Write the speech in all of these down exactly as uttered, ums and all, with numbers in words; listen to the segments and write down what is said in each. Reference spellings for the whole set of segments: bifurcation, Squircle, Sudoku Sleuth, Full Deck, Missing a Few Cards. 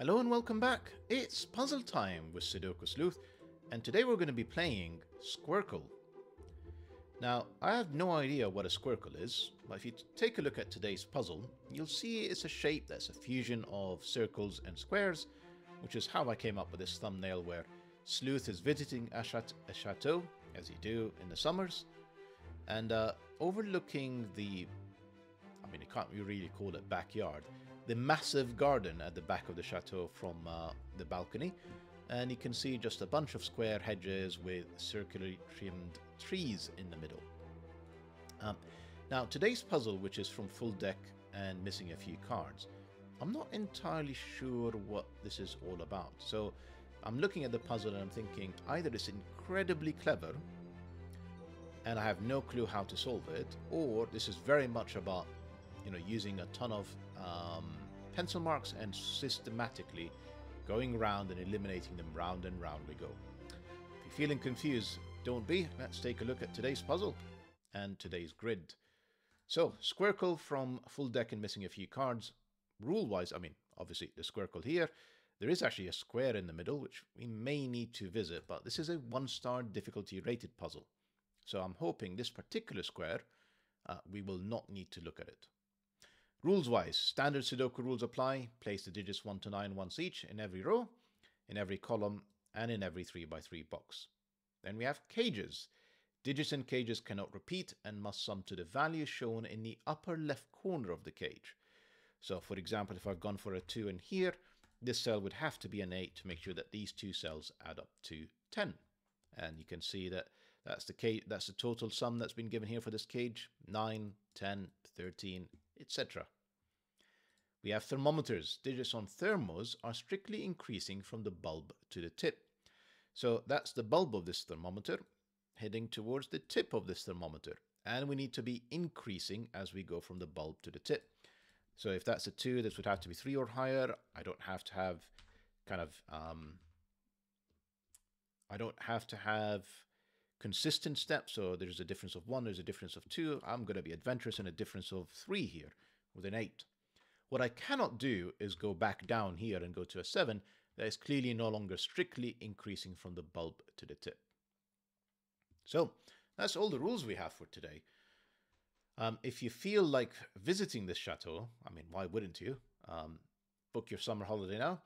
Hello and welcome back, it's puzzle time with Sudoku Sleuth, and today we're going to be playing Squircle. Now, I have no idea what a Squircle is, but if you take a look at today's puzzle, you'll see it's a shape that's a fusion of circles and squares, which is how I came up with this thumbnail where Sleuth is visiting a, chat a chateau, as you do in the summers, and uh, overlooking the, I mean, you can't really call it backyard, the massive garden at the back of the chateau from uh, the balcony, and you can see just a bunch of square hedges with circularly trimmed trees in the middle. Um, now today's puzzle, which is from Full Deck and Missing a Few Cards, I'm not entirely sure what this is all about, so I'm looking at the puzzle and I'm thinking either it's incredibly clever and I have no clue how to solve it, or this is very much about, you know, using a ton of um, pencil marks and systematically going round and eliminating them. Round and round we go. If you're feeling confused, don't be. Let's take a look at today's puzzle and today's grid. So, Squircle from Full Deck and Missing a Few Cards. Rule-wise, I mean, obviously the Squircle here. There is actually a square in the middle, which we may need to visit, but this is a one-star difficulty rated puzzle. So I'm hoping this particular square, uh, we will not need to look at it. Rules-wise, standard Sudoku rules apply. Place the digits one to nine once each in every row, in every column, and in every three by three box. Then we have cages. Digits in cages cannot repeat and must sum to the value shown in the upper left corner of the cage. So, for example, if I've gone for a two in here, this cell would have to be an eight to make sure that these two cells add up to ten. And you can see that that's the, cage, that's the total sum that's been given here for this cage. nine, ten, thirteen, et cetera. We have thermometers. Digits on thermos are strictly increasing from the bulb to the tip. So that's the bulb of this thermometer heading towards the tip of this thermometer. And we need to be increasing as we go from the bulb to the tip. So if that's a two, this would have to be three or higher. I don't have to have kind of... Um, I don't have to have consistent steps. So there's a difference of one, there's a difference of two. I'm going to be adventurous and a difference of three here with an eight. What I cannot do is go back down here and go to a seven. That is clearly no longer strictly increasing from the bulb to the tip. So that's all the rules we have for today. Um, if you feel like visiting this chateau, I mean, why wouldn't you? Um, book your summer holiday now,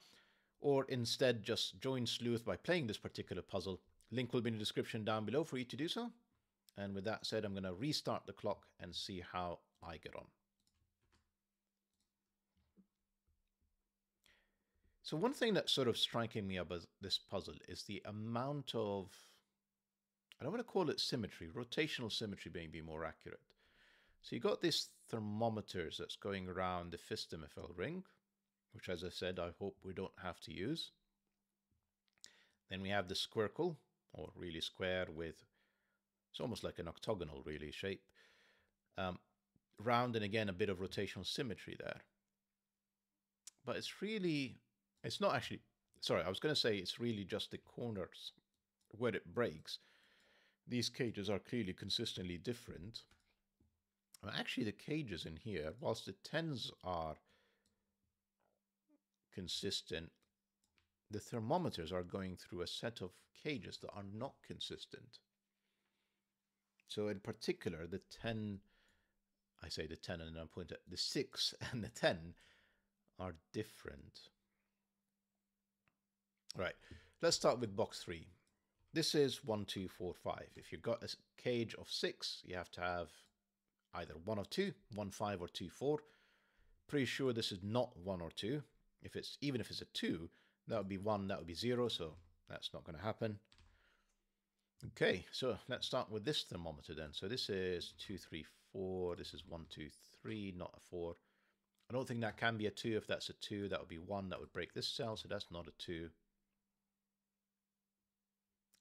or instead just join Sleuth by playing this particular puzzle. Link will be in the description down below for you to do so. And with that said, I'm going to restart the clock and see how I get on. So one thing that's sort of striking me about this puzzle is the amount of, I don't want to call it symmetry, rotational symmetry may be more accurate. So you got these thermometers that's going around the Fistemifel ring, which, as I said, I hope we don't have to use. Then we have the Squircle, or really square with, it's almost like an octagonal really shape. Um, round, and again a bit of rotational symmetry there. But it's really, it's not actually, sorry, I was going to say it's really just the corners where it breaks. These cages are clearly consistently different. Well, actually the cages in here, whilst the tens are consistent, the thermometers are going through a set of cages that are not consistent. So in particular, the ten, I say the ten and then I point at the six and the ten are different. All right, let's start with box three. This is one, two, four, five. If you've got a cage of six, you have to have either one of two, one, five, or two, four. Pretty sure this is not one or two. If it's, even if it's a two, that would be one, that would be zero, so that's not going to happen. Okay, so let's start with this thermometer then. So this is two, three, four. This is one, two, three, not a four. I don't think that can be a two. If that's a two, that would be one. That would break this cell, so that's not a two.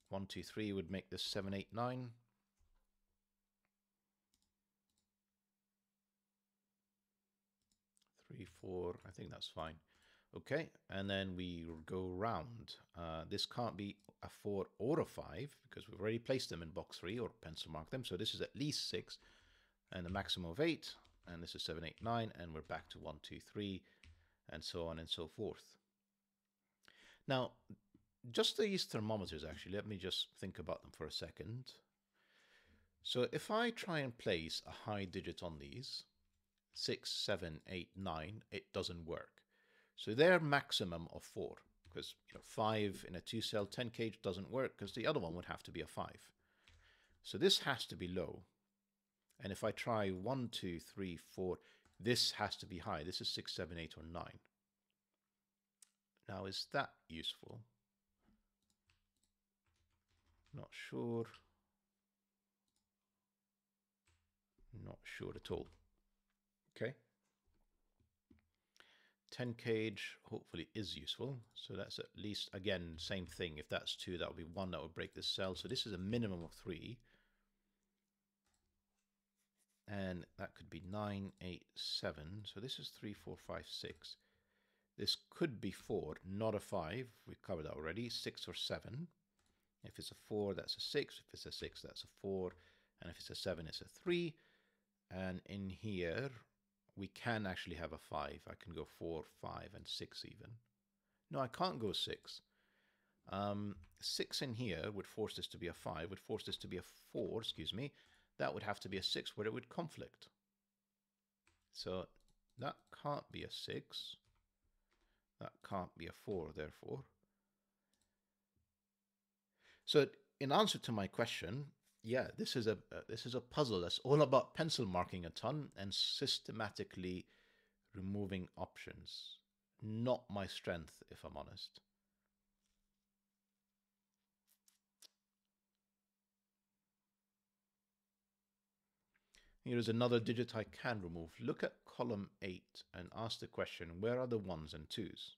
One, two, three would make this seven, eight, nine. Three, four, I think that's fine. Okay, and then we go round. Uh, this can't be a four or a five because we've already placed them in box three or pencil marked them. So this is at least six and a maximum of eight. And this is seven, eight, nine. And we're back to one, two, three, and so on and so forth. Now, just these thermometers, actually, let me just think about them for a second. So if I try and place a high digit on these, six, seven, eight, nine, it doesn't work. So they're maximum of four, because you know, five in a two-cell ten cage doesn't work, because the other one would have to be a five. So this has to be low. And if I try one, two, three, four, this has to be high. This is six, seven, eight, or nine. Now, is that useful? Not sure. Not sure at all. Okay. ten cage hopefully is useful. So that's at least, again, same thing. If that's two, that would be one. That would break this cell. So this is a minimum of three. And that could be nine, eight, seven. So this is three, four, five, six. This could be four, not a five. We covered that already. Six or seven. If it's a four, that's a six. If it's a six, that's a four. And if it's a seven, it's a three. And in here, we can actually have a five. I can go four, five, and six even. No, I can't go six. Um, six in here would force this to be a five, would force this to be a four, excuse me. That would have to be a six where it would conflict. So that can't be a six. That can't be a four, therefore. So in answer to my question, yeah, this is a uh, this is a puzzle that's all about pencil marking a ton and systematically removing options. Not my strength, if I'm honest. Here is another digit I can remove. Look at column eight and ask the question, where are the ones and twos?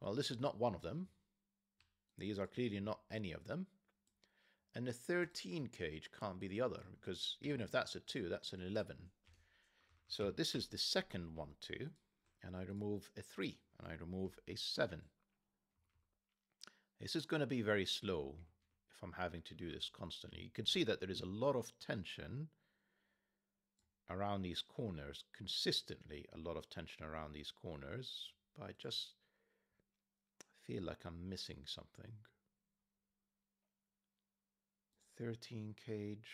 Well, this is not one of them. These are clearly not any of them. And the thirteen cage can't be the other, because even if that's a two, that's an eleven. So this is the second one, two, and I remove a three, and I remove a seven. This is going to be very slow if I'm having to do this constantly. You can see that there is a lot of tension around these corners, consistently a lot of tension around these corners, but I just feel like I'm missing something. thirteen cage.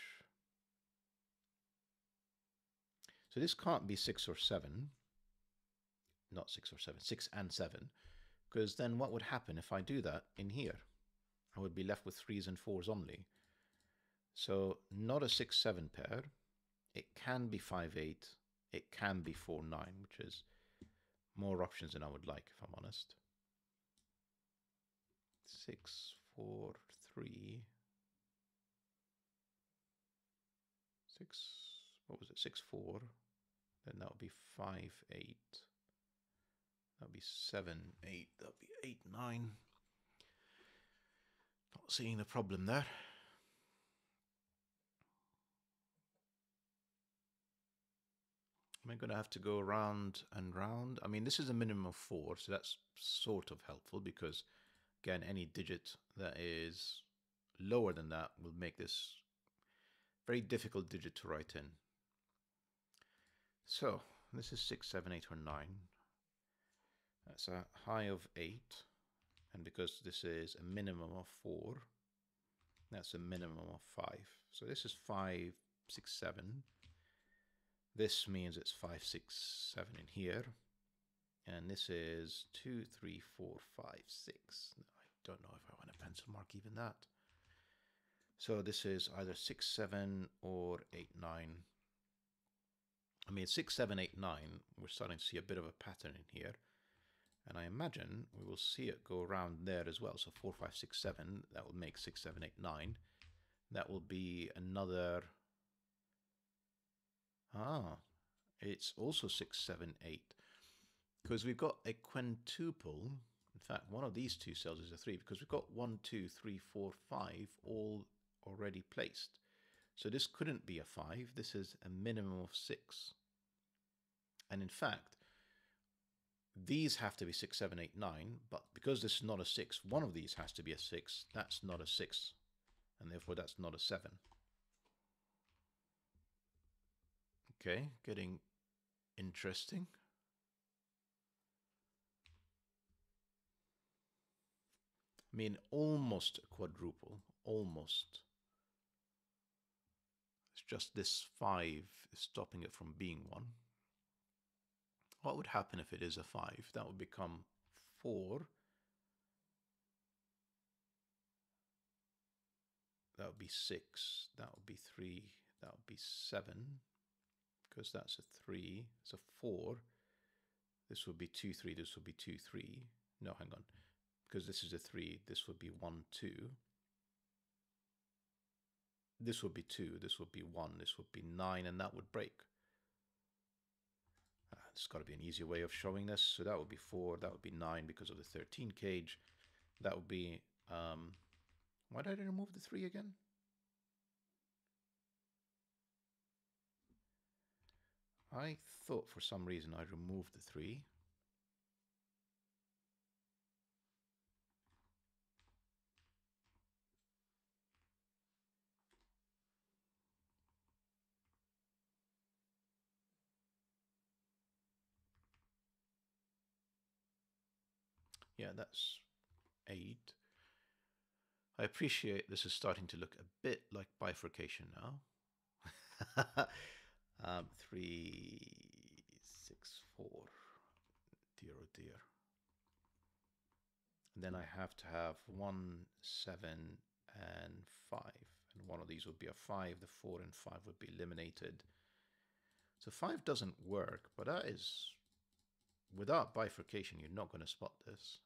So this can't be six or seven. Not six or seven, six and seven. Because then what would happen if I do that in here? I would be left with threes and fours only. So not a six, seven pair. It can be five, eight. It can be four, nine, which is more options than I would like, if I'm honest. Six, four, three. Six, what was it? Six, four. Then that would be five, eight. That would be seven, eight. That would be eight, nine. Not seeing the problem there. Am I going to have to go round and round? I mean, this is a minimum of four, so that's sort of helpful because, again, any digit that is lower than that will make this very difficult digit to write in. So this is six, seven, eight, or nine. That's a high of eight. And because this is a minimum of four, that's a minimum of five. So this is five, six, seven. This means it's five, six, seven in here. And this is two, three, four, five, six. I don't know if I want to pencil mark even that. So this is either six, seven, or eight, nine. I mean, six, seven, eight, nine. We're starting to see a bit of a pattern in here. And I imagine we will see it go around there as well. So four, five, six, seven. That will make six, seven, eight, nine. That will be another... Ah, it's also six, seven, eight. Because we've got a quintuple. In fact, one of these two cells is a three, because we've got one, two, three, four, five, all already placed. So this couldn't be a five. This is a minimum of six. And in fact, these have to be six, seven, eight, nine. But because this is not a six, one of these has to be a six. That's not a six. And therefore, that's not a seven. Okay, getting interesting. mean almost a quadruple, almost. It's just this five is stopping it from being one. What would happen if it is a five? That would become four. That would be six. That would be three. That would be seven. Because that's a three. It's a four. This would be two, three. This would be two, three. No, hang on. Because this is a three. This would be one, two. This would be two. This would be one. This would be nine. And that would break. Uh, there's got to be an easier way of showing this. So that would be four. That would be nine because of the thirteen cage. That would be... Um, why did I remove the three again? I thought for some reason I removed the three. Yeah, that's eight. I appreciate this is starting to look a bit like bifurcation now. um, three, six, four. Dear, oh dear. And then I have to have one, seven, and five. And one of these would be a five. The four and five would be eliminated. So five doesn't work, but that is... Without bifurcation, you're not going to spot this.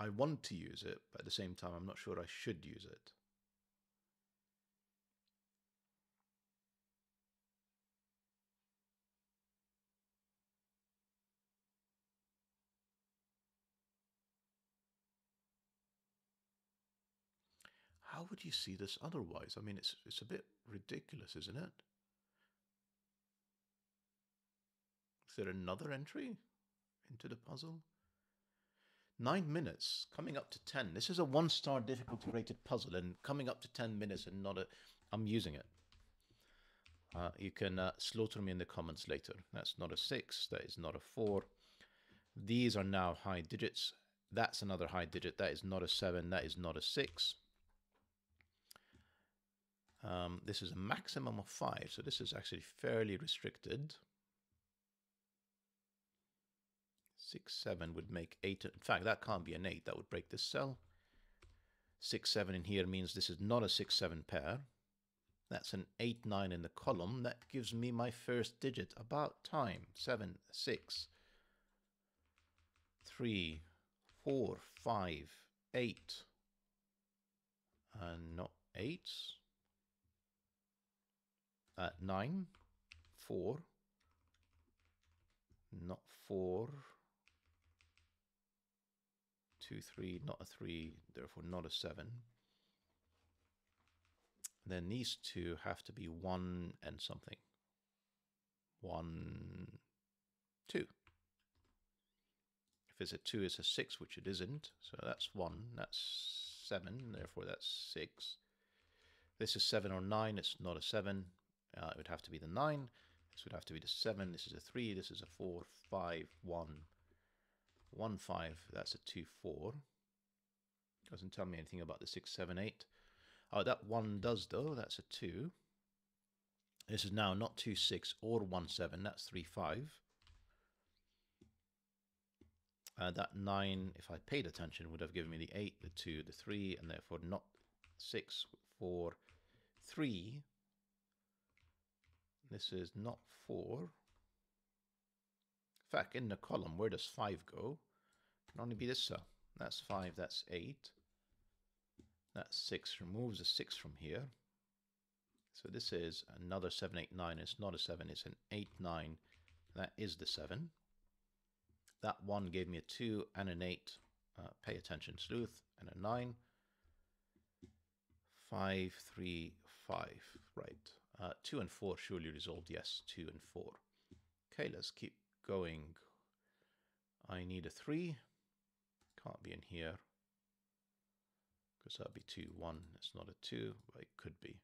I want to use it, but at the same time, I'm not sure I should use it. How would you see this otherwise? I mean, it's, it's a bit ridiculous, isn't it? Is there another entry into the puzzle? Nine minutes, coming up to ten. This is a one-star difficulty rated puzzle, and coming up to ten minutes and not a... I'm using it. Uh, you can uh, slaughter me in the comments later. That's not a six. That is not a four. These are now high digits. That's another high digit. That is not a seven. That is not a six. Um, this is a maximum of five, so this is actually fairly restricted. Six, seven would make eight. In fact, that can't be an eight. That would break this cell. Six, seven in here means this is not a six, seven pair. That's an eight, nine in the column. That gives me my first digit. About time. Seven, six, three, four, five, eight. And uh, not eight. Uh, nine, four. Not four. Two, three, not a three, therefore not a seven. Then these two have to be one and something. One, two. If it's a two, it's a six, which it isn't. So that's one, that's seven, therefore that's six. This is seven or nine, it's not a seven. Uh, it would have to be the nine. This would have to be the seven. This is a three. This is a four, five, one. One five, that's a two, four. Doesn't tell me anything about the six, seven, eight. Oh, that one does though. That's a two. This is now not two, six or one, seven. That's three, five. Uh, that nine, if I paid attention, would have given me the eight, the two, the three, and therefore not six, four, three. This is not four. In fact, in the column, where does five go? It can only be this cell. That's five, that's eight. That's six, removes a six from here. So this is another seven, eight, nine. It's not a seven, it's an eight, nine. That is the seven. That one gave me a two and an eight. Uh, pay attention, sleuth, and a nine. Five, three, five, right. Uh, two and four surely resolved, yes, two and four. Okay, let's keep going. I need a three. Can't be in here. Because that would be two, one. It's not a two, but it could be.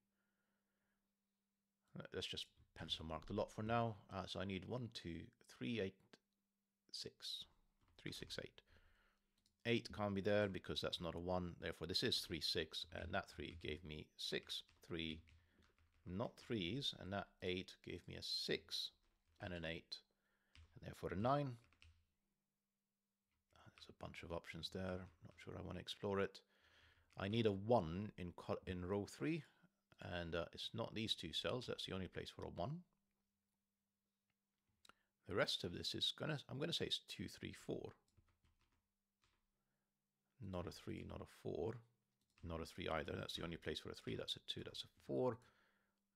Let's just pencil mark the lot for now. Uh, so I need one, two, three, eight, six. Three, six, eight. eight can't be there because that's not a one. Therefore, this is three, six, and that three gave me six, three, not threes, and that eight gave me a six and an eight, and therefore a nine. There's a bunch of options there. I'm not sure I want to explore it. I need a one in in row three, and uh, it's not these two cells. That's the only place for a one. The rest of this is gonna, I'm gonna say it's two, three, four. Not a three, not a four, not a three either. That's the only place for a three. That's a two, that's a four,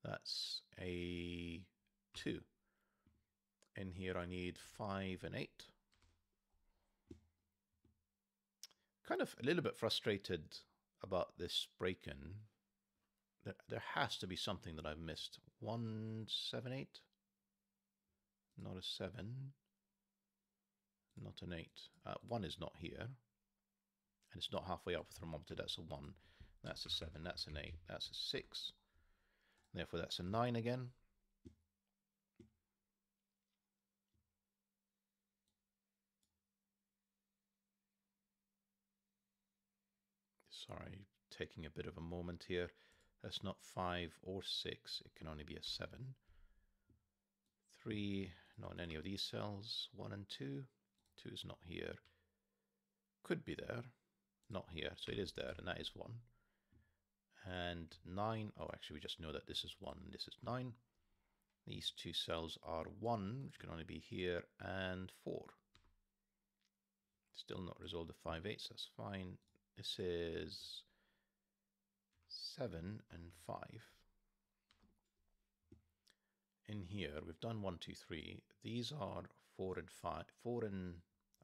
that's a two. In here I need five and eight. Kind of a little bit frustrated about this break-in. There, there has to be something that I've missed. One, seven, eight. Not a seven. Not an eight. Uh, one is not here. And it's not halfway up the thermometer. That's a one. That's a seven. That's an eight. That's a six. And therefore, that's a nine again. Sorry, taking a bit of a moment here. That's not five or six. It can only be a seven. Three, not in any of these cells. One and two. Two is not here. Could be there. Not here. So it is there, and that is one. And nine. Oh, actually, we just know that this is one. This is nine. These two cells are one, which can only be here, and four. Still not resolved to five eights. That's fine. This is seven and five. In here, we've done one, two, three. These are four and five. Four and,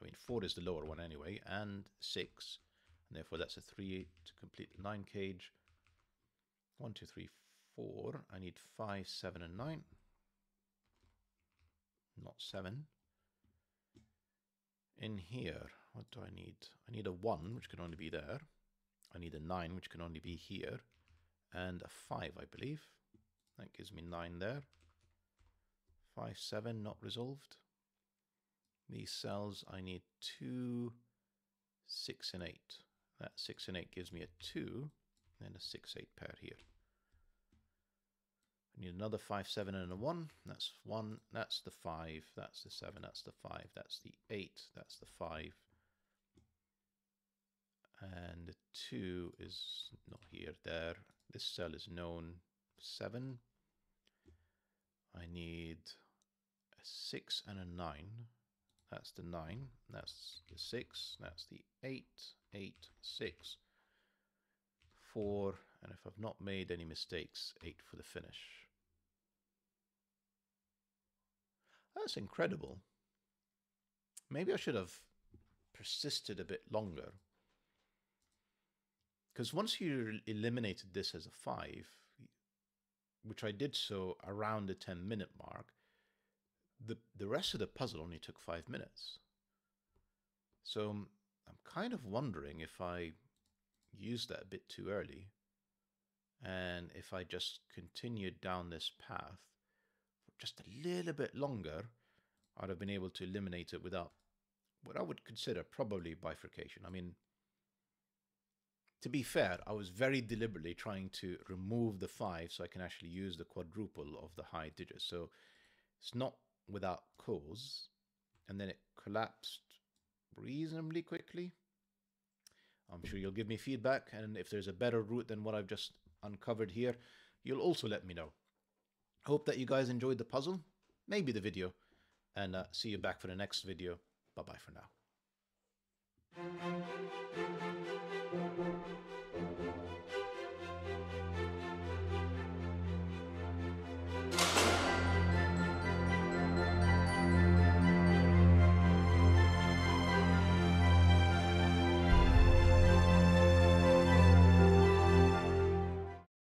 I mean, four is the lower one anyway, and six. And therefore, that's a three to complete the nine cage. One, two, three, four. I need five, seven, and nine. Not seven. In here, what do I need? I need a one, which can only be there. I need a nine, which can only be here. And a five, I believe. That gives me nine there. Five, seven, not resolved. These cells, I need two, six, and eight. That six and eight gives me a two, and a six, eight pair here. I need another five, seven, and a one. That's one, that's the five, that's the seven, that's the five, that's the eight, that's the five. And the two is not here, there. This cell is known, seven. I need a six and a nine. That's the nine, that's the six, that's the eight, eight, six. Four, and if I've not made any mistakes, eight for the finish. That's incredible. Maybe I should have persisted a bit longer. Because once you eliminated this as a five, which I did so around the ten minute mark, the, the rest of the puzzle only took five minutes. So I'm kind of wondering if I used that a bit too early, and if I just continued down this path for just a little bit longer, I'd have been able to eliminate it without what I would consider probably bifurcation. I mean, to be fair, I was very deliberately trying to remove the five so I can actually use the quadruple of the high digits. So it's not without cause, and then it collapsed reasonably quickly. I'm sure you'll give me feedback, and if there's a better route than what I've just uncovered here, you'll also let me know. Hope that you guys enjoyed the puzzle, maybe the video, and uh, see you back for the next video. Bye-bye for now.